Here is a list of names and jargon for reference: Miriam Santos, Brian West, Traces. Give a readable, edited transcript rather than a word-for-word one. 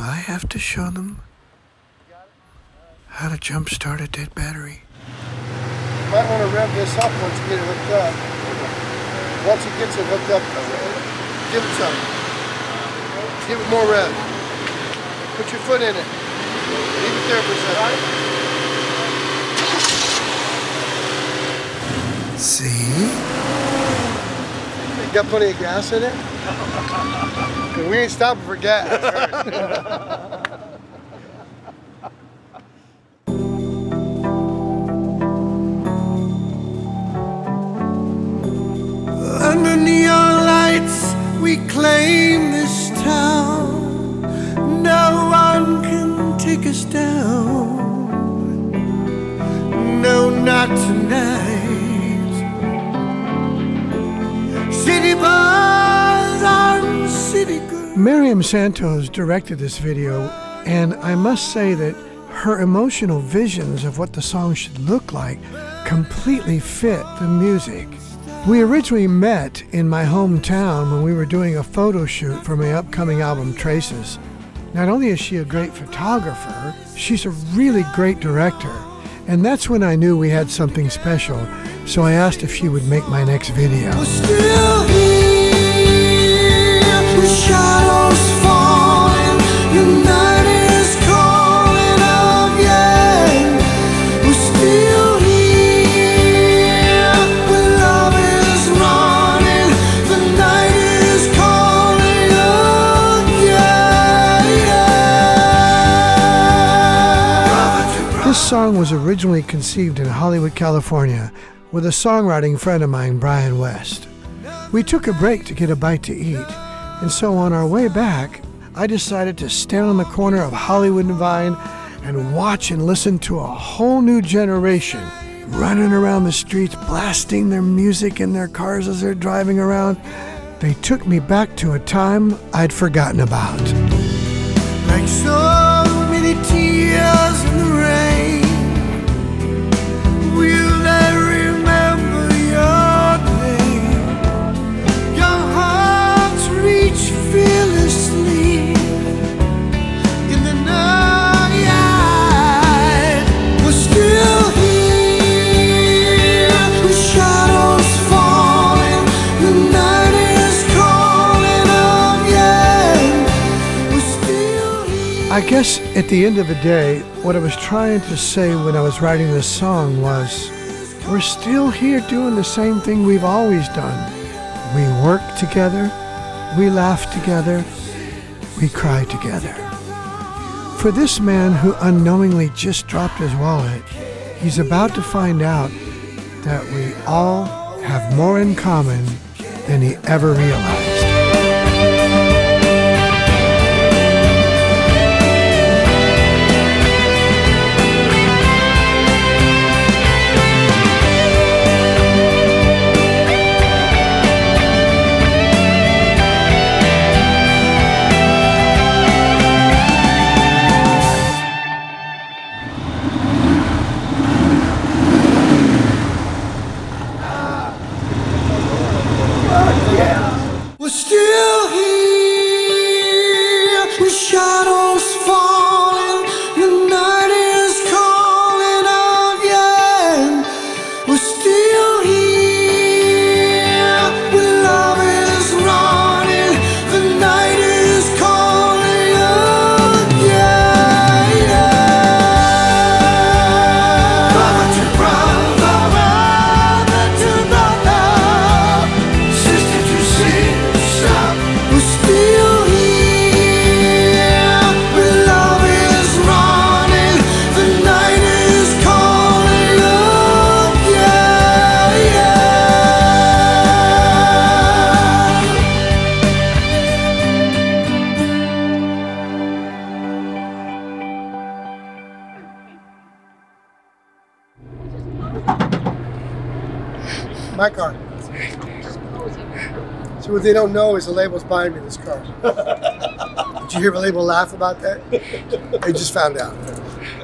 I have to show them how to jump-start a dead battery. You might want to rev this up once you get it hooked up. Once it gets it hooked up, give it some. Give it more rev. Put your foot in it. Leave it there for a second. See? You got plenty of gas in it? We ain't stopping for gas. Under neon lights, we claim this town. No one can take us down. No, not tonight. City bars on city girls. Miriam Santos directed this video, and I must say that her emotional visions of what the song should look like completely fit the music. We originally met in my hometown when we were doing a photo shoot for my upcoming album, Traces. Not only is she a great photographer, she's a really great director. And that's when I knew we had something special, so I asked if she would make my next video. We're still here, the shadows falling, your night is calling up, yeah. We're still This song was originally conceived in Hollywood, California, with a songwriting friend of mine, Brian West. We took a break to get a bite to eat, and so on our way back, I decided to stand on the corner of Hollywood and Vine and watch and listen to a whole new generation running around the streets, blasting their music in their cars as they're driving around. They took me back to a time I'd forgotten about. Like so many tears in the rain. I guess at the end of the day, what I was trying to say when I was writing this song was, we're still here doing the same thing we've always done. We work together, we laugh together, we cry together. For this man who unknowingly just dropped his wallet, he's about to find out that we all have more in common than he ever realized. My car. So what they don't know is the label's buying me this car. Did you hear the label laugh about that? They just found out.